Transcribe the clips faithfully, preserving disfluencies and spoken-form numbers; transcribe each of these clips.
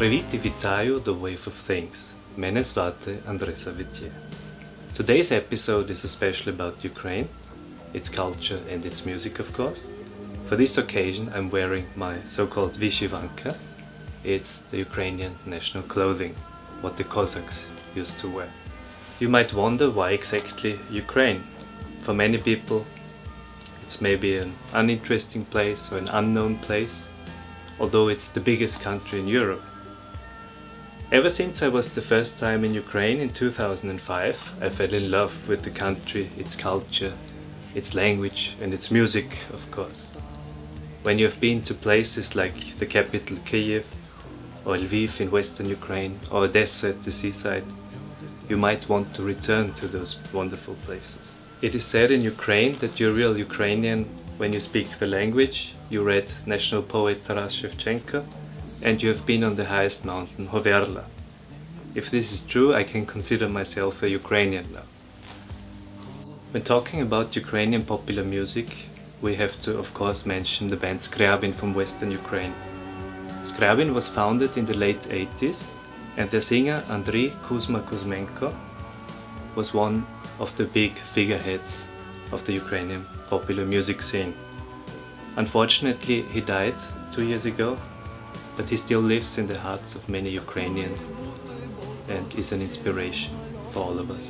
Previti Vitaio, the wave of things. Menes vate, Andresa Vitya. Today's episode is especially about Ukraine, its culture and its music, of course. For this occasion I'm wearing my so-called vyshyvanka. It's the Ukrainian national clothing, what the Cossacks used to wear. You might wonder why exactly Ukraine. For many people it's maybe an uninteresting place or an unknown place, although it's the biggest country in Europe. Ever since I was the first time in Ukraine in two thousand five, I fell in love with the country, its culture, its language and its music, of course. When you've been to places like the capital Kyiv or Lviv in western Ukraine or Odessa at the seaside, you might want to return to those wonderful places. It is said in Ukraine that you're a real Ukrainian when you speak the language, you read national poet Taras Shevchenko, and you have been on the highest mountain, Hoverla. If this is true, I can consider myself a Ukrainian now. When talking about Ukrainian popular music, we have to, of course, mention the band Skryabin from western Ukraine. Skryabin was founded in the late eighties, and their singer Andriy Kuzma Kuzmenko was one of the big figureheads of the Ukrainian popular music scene. Unfortunately, he died two years ago, but he still lives in the hearts of many Ukrainians and is an inspiration for all of us.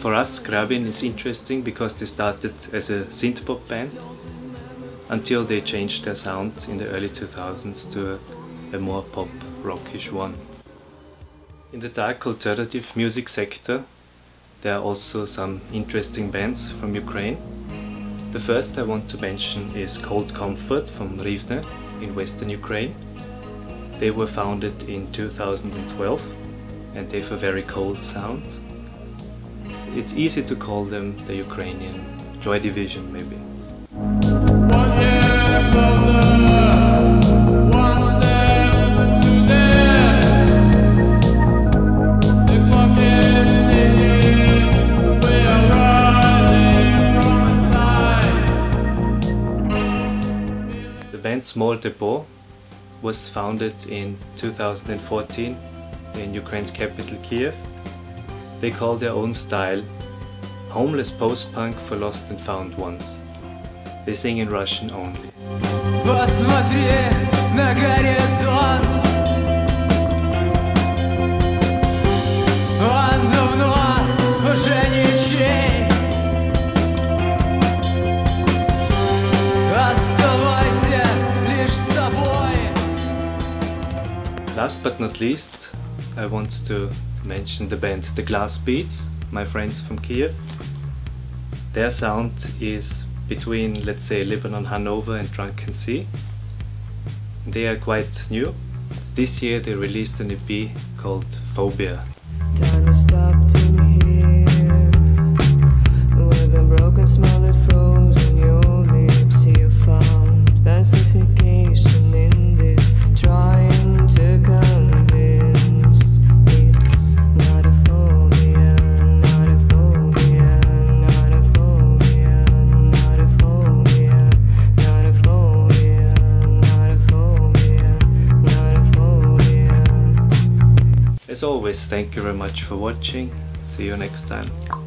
For us, Skryabin is interesting because they started as a synth-pop band until they changed their sound in the early two thousands to a, a more pop-rockish one. In the dark alternative music sector, there are also some interesting bands from Ukraine. The first I want to mention is Cold Comfort from Rivne in western Ukraine. They were founded in two thousand twelve and they have a very cold sound. It's easy to call them the Ukrainian Joy Division, maybe. The band Small Depot was founded in two thousand fourteen in Ukraine's capital Kyiv. They call their own style homeless post-punk for lost and found ones. They sing in Russian only. Last but not least, I want to mention the band The Glass Beads, my friends from Kyiv. Their sound is between, let's say, Lebanon Hanover and Drunken Sea. They are quite new. This year they released an E P called Phobia. As always, thank you very much for watching. See you next time.